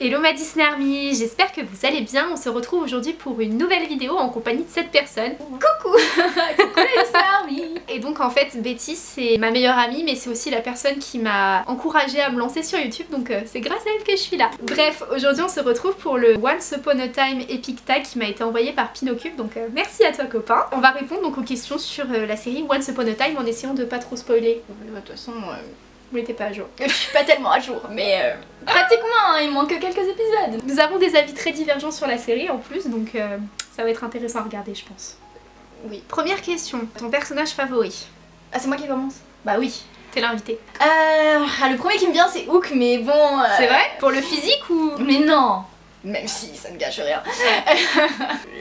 Hello ma DisneyArmy, j'espère que vous allez bien. On se retrouve aujourd'hui pour une nouvelle vidéo en compagnie de cette personne. Coucou. Coucou la DisneyArmy. Et donc en fait Betty c'est ma meilleure amie, mais c'est aussi la personne qui m'a encouragée à me lancer sur YouTube, donc c'est grâce à elle que je suis là. Bref, aujourd'hui on se retrouve pour le Once Upon a Time Epic Tag qui m'a été envoyé par Pinocube, donc merci à toi copain. On va répondre donc aux questions sur la série Once Upon a Time en essayant de pas trop spoiler. De toute façon... Vous n'étiez pas à jour. Je suis pas tellement à jour, mais pratiquement, hein, il manque quelques épisodes. Nous avons des avis très divergents sur la série en plus, donc ça va être intéressant à regarder, je pense. Oui. Première question, ton personnage favori? Ah, c'est moi qui commence? Bah oui, t'es l'invité. Le premier qui me vient, c'est Hook, mais bon... C'est vrai? Pour le physique ou... Mais non! Même si ça ne gâche rien.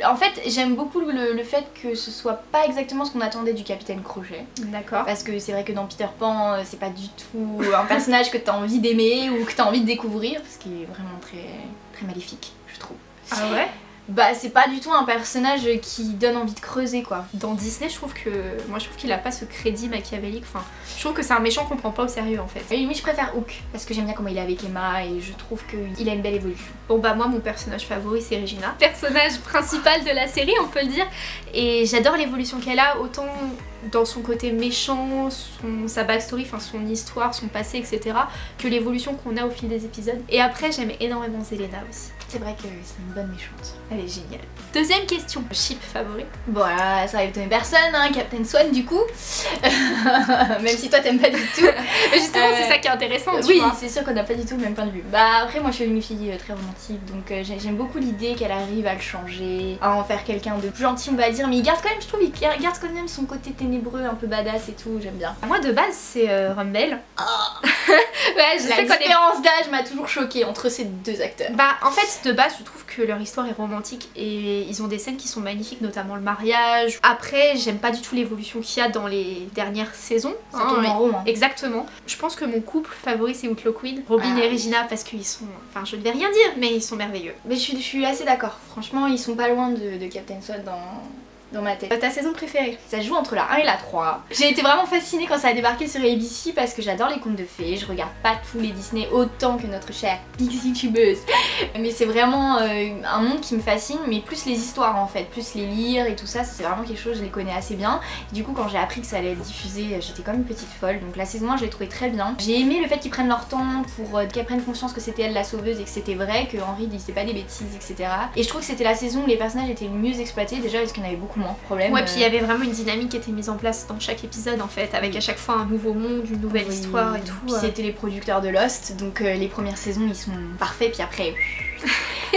En fait, j'aime beaucoup le fait que ce soit pas exactement ce qu'on attendait du Capitaine Crochet. D'accord. Parce que c'est vrai que dans Peter Pan, c'est pas du tout un personnage que t'as envie d'aimer ou que t'as envie de découvrir, parce qu'il est vraiment très maléfique, je trouve. Ah ouais? Bah c'est pas du tout un personnage qui donne envie de creuser quoi. Dans Disney je trouve que... Moi je trouve qu'il a pas ce crédit machiavélique, enfin je trouve que c'est un méchant qu'on prend pas au sérieux en fait. Et lui je préfère Hook parce que j'aime bien comment il est avec Emma et je trouve qu'il a une belle évolution. Bon bah moi mon personnage favori c'est Regina, personnage principal de la série on peut le dire, et j'adore l'évolution qu'elle a autant dans son côté méchant, sa backstory, enfin son histoire, son passé etc, que l'évolution qu'on a au fil des épisodes. Et après j'aime énormément Zelena aussi. C'est vrai que c'est une bonne méchante. Elle est géniale. Deuxième question, chip favori? Bon là, ça arrive de mes personnes, hein, Captain Swan du coup. Même si toi t'aimes pas du tout. Mais justement c'est ça qui est intéressant. Oui, c'est sûr qu'on n'a pas du tout le même point de vue. Bah après moi je suis une fille très romantique, donc j'aime beaucoup l'idée qu'elle arrive à le changer, à en faire quelqu'un de plus gentil on va dire, mais il garde quand même, je trouve, il garde quand même son côté ténébreux, un peu badass et tout, j'aime bien. Moi de base c'est Rumple. Oh. Ouais, je sais que la différence d'âge m'a toujours choquée entre ces deux acteurs. Bah en fait de base je trouve que leur histoire est romantique et ils ont des scènes qui sont magnifiques, notamment le mariage. Après j'aime pas du tout l'évolution qu'il y a dans les dernières saisons, ça tourne en rond, hein. Exactement. Je pense que mon couple favori c'est Outlaw Queen, Robin et Regina, parce qu'ils sont... Enfin je ne vais rien dire mais ils sont merveilleux. Mais je suis assez d'accord, franchement ils sont pas loin de Captain Swan dans ma tête. Ta saison préférée? Ça joue entre la 1 et la 3. J'ai été vraiment fascinée quand ça a débarqué sur ABC parce que j'adore les contes de fées, je regarde pas tous les Disney autant que notre chère Pixietubeuse. Mais c'est vraiment un monde qui me fascine, mais plus les histoires en fait, plus les lire et tout ça, c'est vraiment quelque chose, je les connais assez bien. Et du coup quand j'ai appris que ça allait être diffusé, j'étais comme une petite folle, donc la saison 1 je l'ai trouvée très bien. J'ai aimé le fait qu'ils prennent leur temps pour qu'elles prennent conscience que c'était elle la sauveuse et que c'était vrai, que Henry disait pas des bêtises etc. Et je trouve que c'était la saison où les personnages étaient le mieux exploités, déjà parce qu'on avait beaucoup moins de problèmes. Ouais, puis il y avait vraiment une dynamique qui était mise en place dans chaque épisode en fait, avec à chaque fois un nouveau monde, une nouvelle histoire et tout. C'était les producteurs de Lost, donc les premières saisons ils sont parfaits, puis après...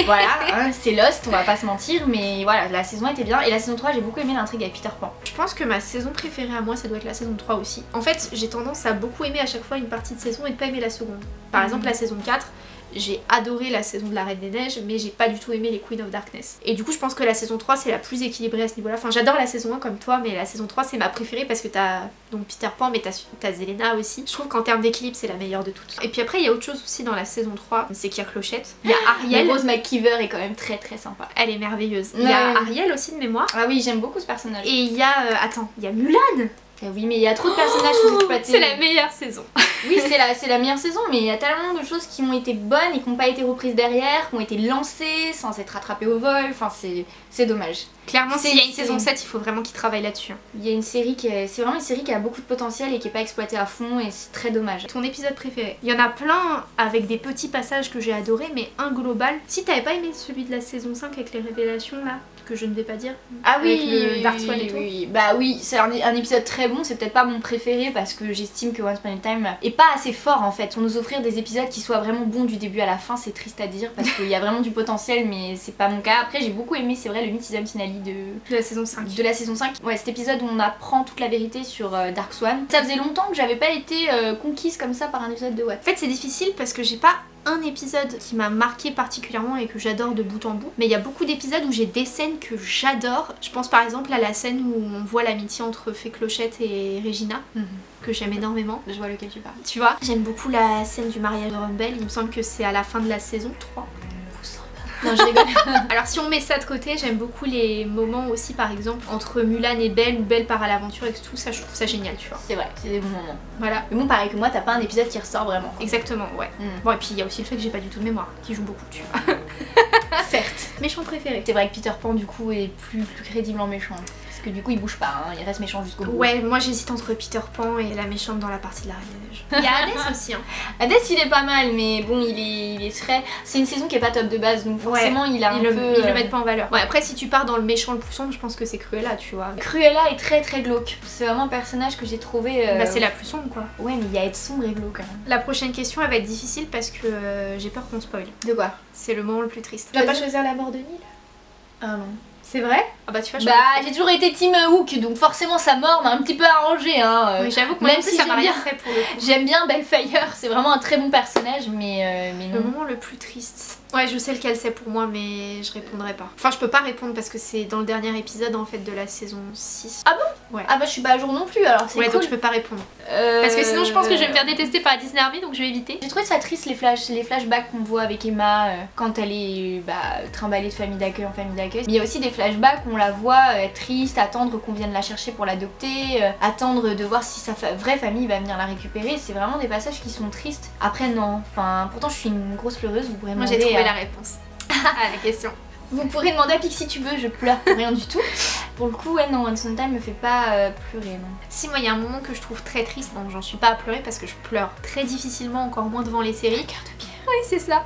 Voilà, hein, c'est Lost, on va pas se mentir, mais voilà, la saison était bien. Et la saison 3, j'ai beaucoup aimé l'intrigue avec Peter Pan. Je pense que ma saison préférée à moi, ça doit être la saison 3 aussi. En fait, j'ai tendance à beaucoup aimer à chaque fois une partie de saison et de pas aimer la seconde. Par exemple, la saison 4, j'ai adoré la saison de la Reine des Neiges, mais j'ai pas du tout aimé les Queen of Darkness. Et du coup, je pense que la saison 3, c'est la plus équilibrée à ce niveau-là. Enfin, j'adore la saison 1 comme toi, mais la saison 3, c'est ma préférée parce que t'as donc Peter Pan, mais t'as Zelena aussi. Je trouve qu'en termes d'équilibre, c'est la meilleure de toutes. Et puis après, il y a autre chose aussi dans la saison 3, c'est qu'il y a Clochette, il y a Ariel. Rose McKeever est quand même très sympa. Elle est merveilleuse. Il y a Ariel aussi de mémoire. Ah oui, j'aime beaucoup ce personnage. Et il y a... attends, il y a Mulan. Oui, mais il y a trop de personnages sous-exploités. C'est la meilleure saison. Oui, c'est la meilleure saison, mais il y a tellement de choses qui ont été bonnes et qui n'ont pas été reprises derrière, qui ont été lancées sans être rattrapées au vol. Enfin, c'est dommage. Clairement, s'il y a une saison 7, il faut vraiment qu'ils travaillent là-dessus. Il y a une série qui est... C'est vraiment une série qui a beaucoup de potentiel et qui n'est pas exploitée à fond, et c'est très dommage. Ton épisode préféré? Il y en a plein avec des petits passages que j'ai adoré, mais un global. Si t'avais pas aimé celui de la saison 5 avec les révélations là, que je ne vais pas dire. Ah oui, avec le Dark Swan et tout. Oui. Bah oui, c'est un épisode très bon, c'est peut-être pas mon préféré parce que j'estime que Once Upon a Time est pas assez fort en fait. Pour nous offrir des épisodes qui soient vraiment bons du début à la fin, c'est triste à dire parce qu'il y a vraiment du potentiel, mais c'est pas mon cas. Après, j'ai beaucoup aimé, c'est vrai, le mythisme finale de la saison 5. De la saison 5. Ouais, cet épisode où on apprend toute la vérité sur Dark Swan. Ça faisait longtemps que j'avais pas été conquise comme ça par un épisode de What. En fait, c'est difficile parce que j'ai pas un épisode qui m'a marqué particulièrement et que j'adore de bout en bout, mais il y a beaucoup d'épisodes où j'ai des scènes que j'adore. Je pense par exemple à la scène où on voit l'amitié entre Fée Clochette et Regina, que j'aime énormément. Je vois lequel tu parles. Tu vois, j'aime beaucoup la scène du mariage de Rumple, il me semble que c'est à la fin de la saison 3. Non, je rigole. Alors si on met ça de côté, j'aime beaucoup les moments aussi par exemple entre Mulan et Belle, ou Belle part à l'aventure et tout ça, je trouve ça génial, tu vois. C'est vrai, c'est des bons moments. Voilà. Mais bon, pareil que moi, t'as pas un épisode qui ressort vraiment. Exactement, ouais. Bon, et puis il y a aussi le fait que j'ai pas du tout de mémoire, qui joue beaucoup, tu vois. Certes. Méchant préféré. C'est vrai que Peter Pan du coup est plus crédible en méchant. Parce que du coup il bouge pas, hein. Il reste méchant jusqu'au bout. Ouais, moi j'hésite entre Peter Pan et la méchante dans la partie de la Reine des Neiges. Il y a Hades aussi, hein. Hades il est pas mal, mais bon il est très... C'est une saison qui est pas top de base, donc forcément ouais, ils le mettent pas en valeur. Ouais, après si tu pars dans le méchant le plus sombre, je pense que c'est Cruella, tu vois. Cruella est très très glauque. C'est vraiment un personnage que j'ai trouvé... Bah c'est la plus sombre quoi. Ouais, mais il y a être sombre et glauque quand même. La prochaine question elle va être difficile parce que j'ai peur qu'on spoil. De quoi? C'est le moment le plus triste. Tu vas pas choisir la mort de Neal? Ah non. C'est vrai? Ah bah tu vois, j'ai toujours été team Hook, donc forcément sa mort m'a un petit peu arrangée, hein. Mais j'avoue que moi même si ça m'a rien fait pour le coup. J'aime bien Baelfire, c'est vraiment un très bon personnage, mais non. Le moment le plus triste. Ouais, je sais lequel c'est pour moi, mais je répondrai pas. Enfin, je peux pas répondre parce que c'est dans le dernier épisode en fait de la saison 6. Ah bon? Ouais. Ah bah je suis pas à jour non plus alors, c'est cool. Ouais, donc je peux pas répondre. Parce que sinon je pense que je vais me faire détester par la DisneyArmy, donc je vais éviter. J'ai trouvé ça triste les flashbacks qu'on voit avec Emma quand elle est trimballée de famille d'accueil en famille d'accueil. Mais il y a aussi des flashbacks où on la voit être triste, attendre qu'on vienne la chercher pour l'adopter, attendre de voir si sa vraie famille va venir la récupérer. C'est vraiment des passages qui sont tristes. Après non, enfin pourtant je suis une grosse pleureuse, vous pourrez me demander. Moi j'ai trouvé la réponse à la question. Vous pourrez demander à Pixietubeuse, je pleure pour rien du tout. Pour le coup, ouais, non, Once Upon a Time me fait pas pleurer, non. Si, moi, il y a un moment que je trouve très triste, donc j'en suis pas à pleurer parce que je pleure très difficilement, encore moins devant les séries. Cœur de pierre. Oui, c'est ça.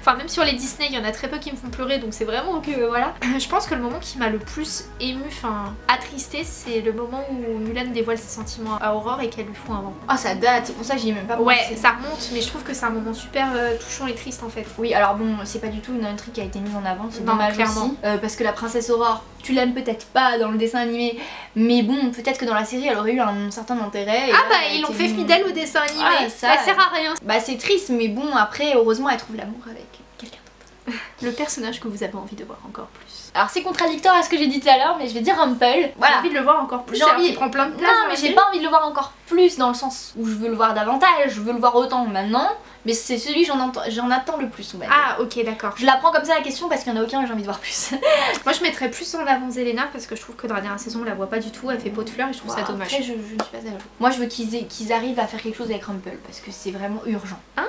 Enfin, même sur les Disney, il y en a très peu qui me font pleurer, donc c'est vraiment que, voilà. Je pense que le moment qui m'a le plus émue, enfin, attristée, c'est le moment où Mulan dévoile ses sentiments à Aurore et qu'elle lui fout un vent. Oh, ça date, c'est pour ça que j'y ai même pas pensé. Ouais, ça remonte, mais je trouve que c'est un moment super touchant et triste, en fait. Oui, alors bon, c'est pas du tout une intrigue qui a été mise en avant, c'est dommage aussi. Parce que la princesse Aurore, tu l'aimes peut-être pas dans le dessin animé, mais bon, peut-être que dans la série elle aurait eu un certain intérêt. Et ah là, bah ils l'ont fait fidèle au dessin animé, ah, ça sert à rien. Bah c'est triste, mais bon, après heureusement elle trouve l'amour avec quelqu'un d'autre. Le personnage que vous avez envie de voir encore plus. Alors c'est contradictoire à ce que j'ai dit tout à l'heure, mais je vais dire Rumple. Voilà. J'ai envie de le voir encore plus. J'ai envie de prendre plein de place. Non, mais j'ai pas envie de le voir encore plus dans le sens où je veux le voir davantage, je veux le voir autant maintenant. Mais c'est celui que j'en attends le plus, on va dire. Ah ok, d'accord. Je la prends comme ça la question parce qu'il n'y en a aucun que j'ai envie de voir plus. Moi je mettrais plus en avant Zelena parce que je trouve que dans la dernière saison on la voit pas du tout, elle fait pot de fleurs et je trouve ça dommage. Après je ne suis pas à jour. Moi je veux qu'ils arrivent à faire quelque chose avec Rumple parce que c'est vraiment urgent. Ah,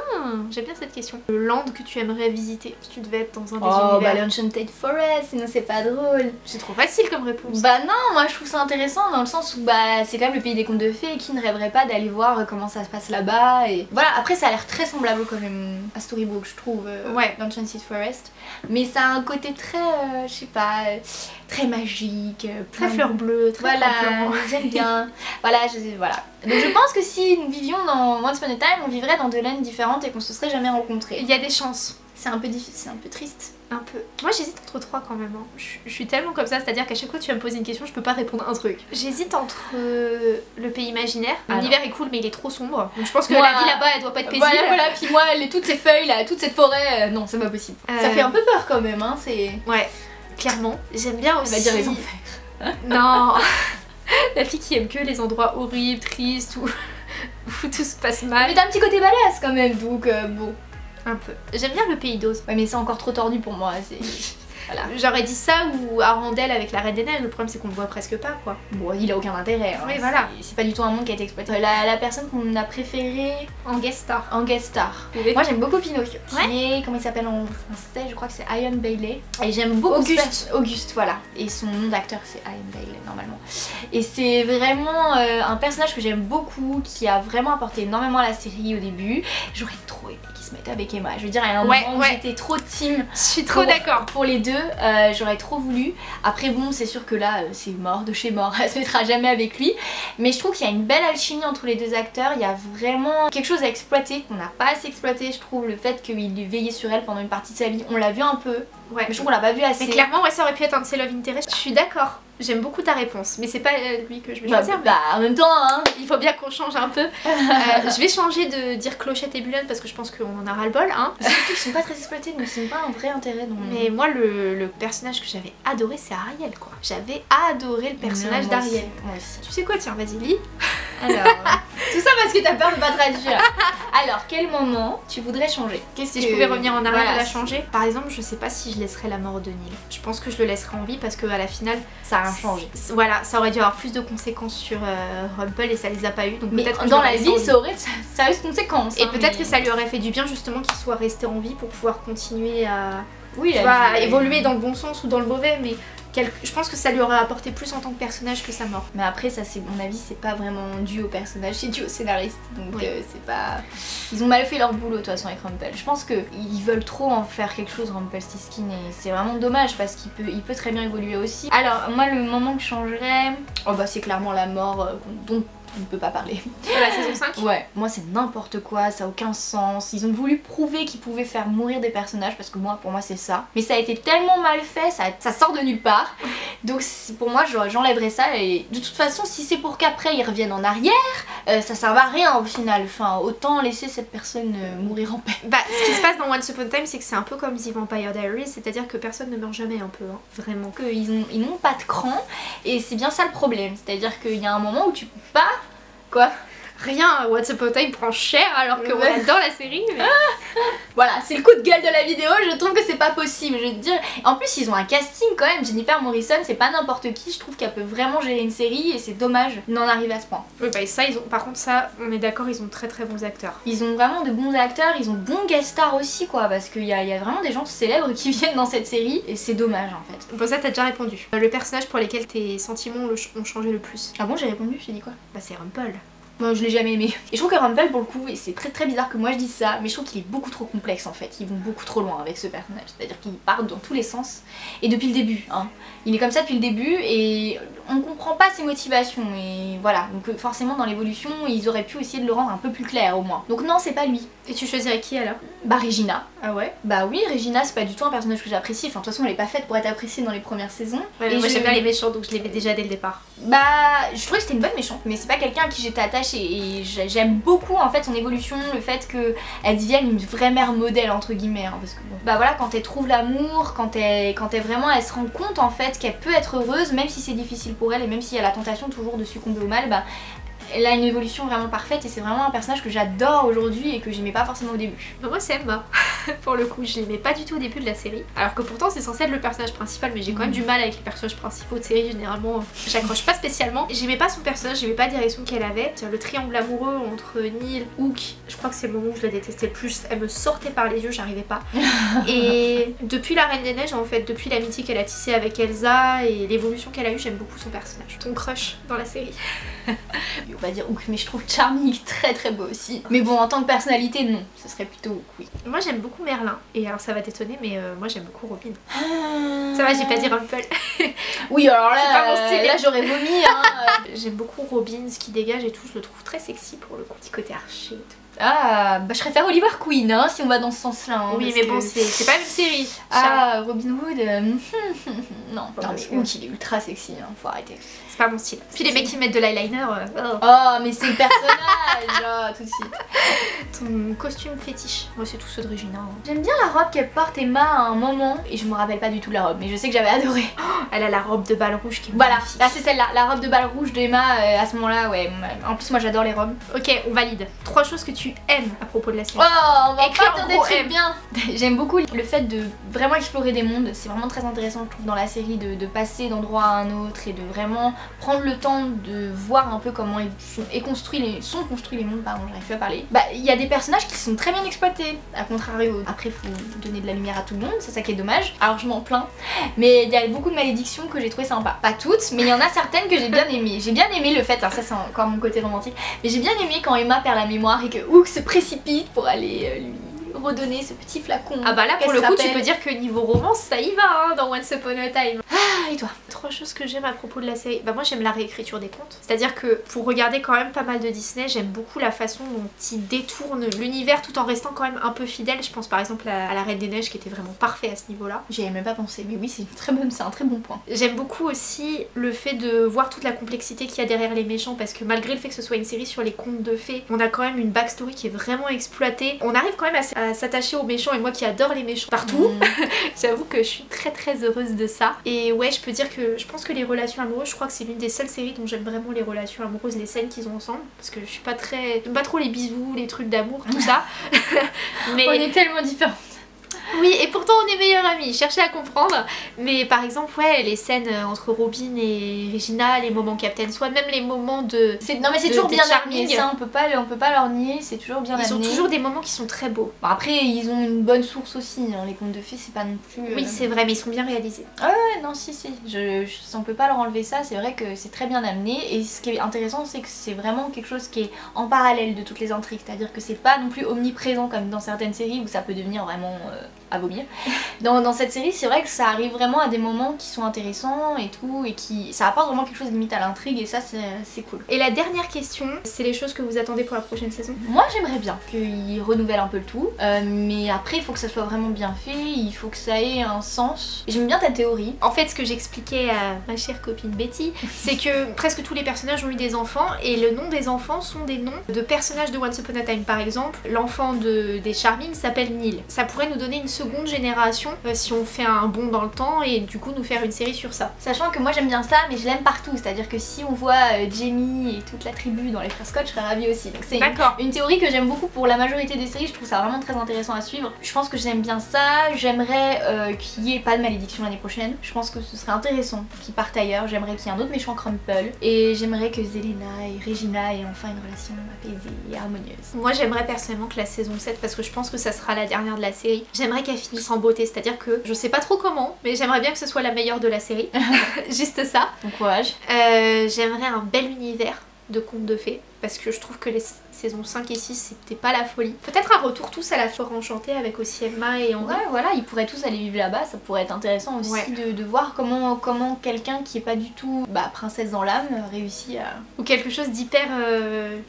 j'aime bien cette question. Le land que tu aimerais visiter si tu devais être dans un des univers. Oh bah l'Enchanted Forest, sinon c'est pas drôle. C'est trop facile comme réponse. Bah non, moi je trouve ça intéressant dans le sens où bah c'est quand même le pays des contes de fées et qui ne rêverait pas d'aller voir comment ça se passe là-bas et... Voilà, après ça a l'air très semblable quand même à Storybook, je trouve, ouais, dans Enchanted Forest, mais ça a un côté très je sais pas, très magique, très fleur bleue, très voilà, j'aime bien. Voilà, voilà. Donc je pense que si nous vivions dans Once Upon a Time, on vivrait dans deux landes différentes et qu'on se serait jamais rencontrés. Il y a des chances. C'est un peu difficile, c'est un peu triste. Un peu. Moi j'hésite entre trois quand même, hein. Je suis tellement comme ça, c'est-à-dire qu'à chaque fois que tu vas me poser une question, je peux pas répondre un truc. J'hésite entre le pays imaginaire. L'univers est cool mais il est trop sombre. Donc je pense que moi, la vie là-bas elle doit pas être paisible. Voilà, puis moi toutes ces feuilles là, toute cette forêt, non c'est pas possible. Ça fait un peu peur quand même, hein, c'est... Ouais, clairement. J'aime bien aussi... On va dire les enfers. Non. La fille qui aime que les endroits horribles, tristes, où tout se passe mal. Mais t'as un petit côté badass quand même, donc bon... Un peu. J'aime bien le pays d'Oz. Ouais mais c'est encore trop tordu pour moi, c'est... Voilà. J'aurais dit ça ou Arendelle avec la Reine des Neiges, le problème c'est qu'on le voit presque pas quoi. Bon il a aucun intérêt. Oui hein, voilà. C'est pas du tout un monde qui a été exploité. La personne qu'on a préférée... En guest star. En guest star. Oui. Moi j'aime beaucoup Pinocchio. Ouais. Et comment il s'appelle en français, je crois que c'est Eion Bailey. Et j'aime beaucoup... Auguste voilà. Et son nom d'acteur c'est Eion Bailey normalement. Et c'est vraiment un personnage que j'aime beaucoup, qui a vraiment apporté énormément à la série au début. J'aurais trop aimé qu'il se mette avec Emma. Je veux dire il y a un moment où j'étais trop team. Je suis trop d'accord. Pour les deux. J'aurais trop voulu. Après bon c'est sûr que là c'est mort de chez mort, elle se mettra jamais avec lui, mais je trouve qu'il y a une belle alchimie entre les deux acteurs, il y a vraiment quelque chose à exploiter qu'on n'a pas assez exploité, je trouve, le fait qu'il veillait sur elle pendant une partie de sa vie, on l'a vu un peu, mais je trouve qu'on l'a pas vu assez. Mais clairement ouais, ça aurait pu être un de ses love interest. Je suis d'accord. J'aime beaucoup ta réponse, mais c'est pas lui que je vais choisir. En même temps, hein, il faut bien qu'on change un peu. Je vais changer de dire Clochette et Mulan parce que je pense qu'on en a ras le bol. Hein. Ils sont pas très exploités, donc c'est pas un vrai intérêt. Donc... Mais moi, le personnage que j'avais adoré, c'est Ariel, quoi. J'avais adoré le personnage d'Ariel. Tu sais quoi, tiens, vas-y, lis. Alors, tout ça parce que t'as peur de pas traduire. Alors, quel moment tu voudrais changer? Qu'est-ce que... Si je pouvais revenir en arrière, voilà, et la changer. Par exemple, je sais pas si je laisserais la mort de Neal. Je pense que je le laisserais en vie parce que à la finale, ça a changé. Voilà, ça aurait dû avoir plus de conséquences sur Rumple et ça les a pas eu. Donc peut-être que dans la vie, ça aurait sérieuses conséquences. Et hein, peut-être mais... que ça lui aurait fait du bien justement qu'il soit resté en vie pour pouvoir continuer à, oui, tu vois, à évoluer dans le bon sens ou dans le mauvais, mais. Je pense que ça lui aurait apporté plus en tant que personnage que sa mort. Mais après, ça, c'est mon avis, c'est pas vraiment dû au personnage, c'est dû au scénariste. Donc oui, c'est pas... Ils ont mal fait leur boulot, de toute façon, avec Rumple. Je pense qu'ils veulent trop en faire quelque chose, Rumpelstiltskin, et c'est vraiment dommage parce qu'il peut très bien évoluer aussi. Alors, moi, le moment que je changerais... Oh bah, c'est clairement la mort dont on ne peut pas parler. La saison 5 ? Ouais. Moi, c'est n'importe quoi, ça n'a aucun sens. Ils ont voulu prouver qu'ils pouvaient faire mourir des personnages parce que moi, pour moi, c'est ça. Mais ça a été tellement mal fait, ça sort de nulle part. Donc pour moi, j'enlèverais ça. Et de toute façon, si c'est pour qu'après ils reviennent en arrière, ça ne sert à rien au final. Enfin, autant laisser cette personne mourir en paix. Bah, ce qui se passe dans Once Upon a Time, c'est que c'est un peu comme The Vampire Diaries, c'est-à-dire que personne ne meurt jamais, un peu, hein, vraiment. Ils n'ont pas de cran et c'est bien ça le problème. C'est-à-dire qu'il y a un moment où tu peux pas... Quoi ? Rien, Once Upon a Time prend cher alors que ouais, on adore la série. Mais... voilà, c'est le coup de gueule de la vidéo, je trouve que c'est pas possible. Je veux dire, en plus ils ont un casting quand même, Jennifer Morrison, c'est pas n'importe qui, je trouve qu'elle peut vraiment gérer une série et c'est dommage d'en arriver à ce point. Oui, bah ça, ils ont... par contre ça, on est d'accord, ils ont très très bons acteurs. Ils ont vraiment de bons acteurs, ils ont bons guest stars aussi quoi, parce qu'il y a vraiment des gens célèbres qui viennent dans cette série et c'est dommage en fait. Bon ça t'as déjà répondu. Le personnage pour lequel tes sentiments ont changé le plus. Ah bon, j'ai répondu, j'ai dit quoi? Bah c'est Rumple. Moi je l'ai jamais aimé. Et je trouve que Rumple pour le coup, et c'est très très bizarre que moi je dise ça, mais je trouve qu'il est beaucoup trop complexe en fait. Ils vont beaucoup trop loin avec ce personnage, c'est-à-dire qu'il part dans tous les sens. Et depuis le début, hein. Il est comme ça depuis le début et on comprend pas ses motivations. Et voilà, donc forcément dans l'évolution, ils auraient pu essayer de le rendre un peu plus clair au moins. Donc non, c'est pas lui. Et tu choisirais qui alors? Bah Regina. Ah ouais? Bah oui, Regina c'est pas du tout un personnage que j'apprécie. Enfin de toute façon elle est pas faite pour être appréciée dans les premières saisons. Ouais, et moi j'aime bien les méchants donc je l'aimais déjà dès le départ. Bah je trouvais que c'était une bonne méchante, mais c'est pas quelqu'un à qui j'étais attachée. Et j'aime beaucoup en fait son évolution, le fait qu'elle devienne une vraie mère modèle entre guillemets hein, parce que bon, bah voilà, quand elle trouve l'amour, quand elle vraiment elle se rend compte en fait qu'elle peut être heureuse même si c'est difficile pour elle et même si elle a la tentation toujours de succomber au mal, bah elle a une évolution vraiment parfaite et c'est vraiment un personnage que j'adore aujourd'hui et que j'aimais pas forcément au début. Moi c'est Emma, pour le coup je l'aimais pas du tout au début de la série, alors que pourtant c'est censé être le personnage principal, mais j'ai quand même du mal avec les personnages principaux de série, généralement j'accroche pas spécialement. J'aimais pas son personnage, j'aimais pas la direction qu'elle avait, le triangle amoureux entre Neal, Hook, je crois que c'est le moment où je la détestais le plus, elle me sortait par les yeux, j'arrivais pas. Et depuis la Reine des Neiges en fait, depuis l'amitié qu'elle a tissée avec Elsa et l'évolution qu'elle a eue, j'aime beaucoup son personnage. Ton crush dans la série? On va dire Hook, mais je trouve Charming très très beau aussi. Mais bon, en tant que personnalité, non, ce serait plutôt Hook, oui. Moi j'aime beaucoup Merlin, et alors ça va t'étonner, mais moi j'aime beaucoup Robin. Ça va, j'ai pas dit Rumple. Oui, alors là, là j'aurais vomi. Hein. J'aime beaucoup Robin, ce qu'il dégage et tout, je le trouve très sexy pour le coup. Petit côté archer et tout. Ah, bah je préfère Oliver Queen hein, si on va dans ce sens-là. Hein, oui, mais bon, c'est pas une série. Ah, Robin Hood, non, pas non mais Hook, il est ultra sexy, hein, faut arrêter. C'est pas mon style. Puis les mecs qui mettent de l'eyeliner. Oh, mais c'est le personnage, oh, tout de suite. Ton costume fétiche. Moi, c'est tout ceux de Regina. Hein. J'aime bien la robe qu'elle porte Emma à un moment, et je me rappelle pas du tout de la robe, mais je sais que j'avais adoré. Oh, elle a la robe de bal rouge qui est magnifique. Voilà, c'est celle-là, la robe de bal rouge d'Emma à ce moment-là, ouais. En plus, moi, j'adore les robes. Ok, on valide. 3 choses que tu aimes à propos de la série. Oh, on va pas dire des trucs bien. J'aime beaucoup le fait de vraiment explorer des mondes, c'est vraiment très intéressant je trouve dans la série de passer d'endroit à un autre et de vraiment prendre le temps de voir un peu comment sont construits les mondes, pardon, j'arrive plus à parler. Bah, il y a des personnages qui sont très bien exploités, à contrario. Après, faut donner de la lumière à tout le monde, c'est ça qui est dommage. Alors, je m'en plains, mais il y a beaucoup de malédictions que j'ai trouvé sympa. Pas toutes, mais il y en a certaines que j'ai bien aimées. J'ai bien aimé le fait, alors ça c'est encore mon côté romantique, mais j'ai bien aimé quand Emma perd la mémoire et que Hook se précipite pour aller lui redonner ce petit flacon. Ah bah là pour le coup tu peux dire que niveau romance ça y va hein, dans Once Upon a Time. Ah et toi? 3 choses que j'aime à propos de la série. Bah moi j'aime la réécriture des contes, c'est à dire que pour regarder quand même pas mal de Disney, j'aime beaucoup la façon dont ils détournent l'univers tout en restant quand même un peu fidèle. Je pense par exemple à la Reine des Neiges qui était vraiment parfait à ce niveau là. J'y avais même pas pensé mais oui c'est un très bon point. J'aime beaucoup aussi le fait de voir toute la complexité qu'il y a derrière les méchants, parce que malgré le fait que ce soit une série sur les contes de fées, on a quand même une backstory qui est vraiment exploitée. On arrive quand même à s'attacher aux méchants, et moi qui adore les méchants partout, j'avoue que je suis très très heureuse de ça. Et ouais, je peux dire que je pense que les relations amoureuses, je crois que c'est l'une des seules séries dont j'aime vraiment les relations amoureuses, les scènes qu'ils ont ensemble, parce que je suis pas très... pas trop les bisous, les trucs d'amour, tout ça. Mais... on est tellement différentes. Oui, et pourtant on est meilleures amies, cherchez à comprendre. Mais par exemple, ouais, les scènes entre Robin et Regina, les moments Captain Swan, même les moments de... non mais c'est toujours bien amené, ça, on peut pas leur nier, c'est toujours bien amené. Ils ont toujours des moments qui sont très beaux. Bon, après, ils ont une bonne source aussi, hein. Les contes de fées, c'est pas non plus... Oui, c'est vrai, mais ils sont bien réalisés. Ah ouais, non, si, si, on peut pas leur enlever ça, c'est vrai que c'est très bien amené. Et ce qui est intéressant, c'est que c'est vraiment quelque chose qui est en parallèle de toutes les intrigues, c'est-à-dire que c'est pas non plus omniprésent comme dans certaines séries où ça peut devenir vraiment... à vomir. Dans cette série, c'est vrai que ça arrive vraiment à des moments qui sont intéressants et tout, et qui ça apporte vraiment quelque chose de limite à l'intrigue, et ça c'est cool. Et la dernière question, c'est les choses que vous attendez pour la prochaine saison. Moi j'aimerais bien qu'ils renouvellent un peu le tout, mais après il faut que ça soit vraiment bien fait, il faut que ça ait un sens. J'aime bien ta théorie. En fait, ce que j'expliquais à ma chère copine Betty, c'est que presque tous les personnages ont eu des enfants, et le nom des enfants sont des noms de personnages de Once Upon a Time. Par exemple, l'enfant des Charming s'appelle Neal. Ça pourrait nous donner une seconde génération si on fait un bond dans le temps et du coup nous faire une série sur ça. Sachant que moi j'aime bien ça, mais je l'aime partout, c'est à dire que si on voit Jamie et toute la tribu dans les frères Scott, je serais ravie aussi. Donc c'est une théorie que j'aime beaucoup pour la majorité des séries, je trouve ça vraiment très intéressant à suivre. Je pense que j'aime bien ça, j'aimerais qu'il n'y ait pas de malédiction l'année prochaine, je pense que ce serait intéressant qu'ils partent ailleurs, j'aimerais qu'il y ait un autre méchant Rumple, et j'aimerais que Zelena et Regina aient enfin une relation apaisée et harmonieuse. Moi j'aimerais personnellement que la saison 7, parce que je pense que ça sera la dernière de la série, j'aimerais qu'elle finisse en beauté, c'est-à-dire que je sais pas trop comment, mais j'aimerais bien que ce soit la meilleure de la série. Juste ça. Bon courage. J'aimerais un bel univers de contes de fées, parce que je trouve que les saisons 5 et 6 c'était pas la folie. Peut-être un retour tous à la forêt enchantée avec aussi Emma et André. Ouais voilà, ils pourraient tous aller vivre là-bas, ça pourrait être intéressant aussi, ouais, de voir comment quelqu'un qui est pas du tout princesse dans l'âme réussit à... Ou quelque chose d'hyper,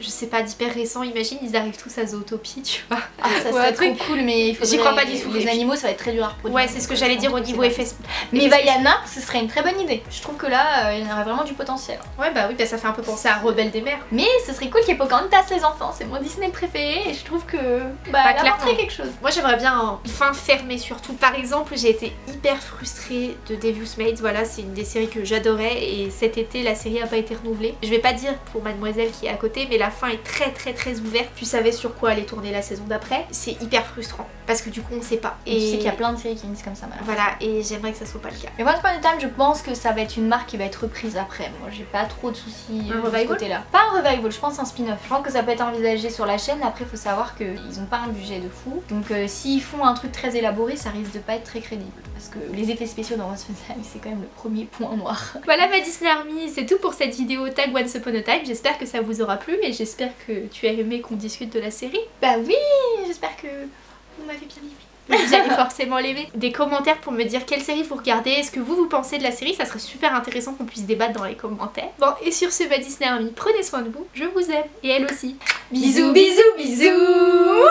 je sais pas, d'hyper récent, imagine ils arrivent tous à Zootopie, tu vois. Ah ça serait trop cool, mais j'y crois pas du tout. Les animaux ça va être très dur à reproduire. Ouais c'est ce que j'allais dire au niveau effet. Mais Vaiana, ce serait une très bonne idée. Je trouve que là il y aurait vraiment du potentiel. Ouais bah oui, ça fait un peu penser à Rebelle des mers. Mais ce serait cool qu'il y ait Pocahontas les enfants, c'est mon Disney préféré et je trouve que elle a montré quelque chose. Moi j'aimerais bien une fin fermée surtout. Par exemple, j'ai été hyper frustrée de Devious Maids, voilà c'est une des séries que j'adorais et cet été la série a pas été renouvelée. Je vais pas dire pour Mademoiselle qui est à côté, mais la fin est très très très ouverte, tu savais sur quoi aller tourner la saison d'après, c'est hyper frustrant parce que du coup on sait pas. Et tu sais qu'il y a plein de séries qui finissent comme ça malheureusement. Voilà, et j'aimerais que ça soit pas le cas. Mais Once Upon a Time, je pense que ça va être une marque qui va être reprise après, moi j'ai pas trop de soucis de ce côté là. Pas un revival, je pense un spin-off, je pense que ça peut être envisagé sur la chaîne. Après faut savoir qu'ils ont pas un budget de fou, donc s'ils font un truc très élaboré ça risque de pas être très crédible, parce que les effets spéciaux dans Once Upon a Time c'est quand même le premier point noir. Voilà ma DisneyArmy, c'est tout pour cette vidéo tag Once Upon a Time, j'espère que ça vous aura plu et j'espère que tu as aimé qu'on discute de la série. Bah oui, j'espère que vous m'avez bien aimé. Vous allez forcément l'aimer. Des commentaires pour me dire quelle série vous regardez, est-ce que vous pensez de la série, ça serait super intéressant qu'on puisse débattre dans les commentaires. Bon et sur ce, DisneyArmy, prenez soin de vous, je vous aime et elle aussi. Bisous bisous bisous.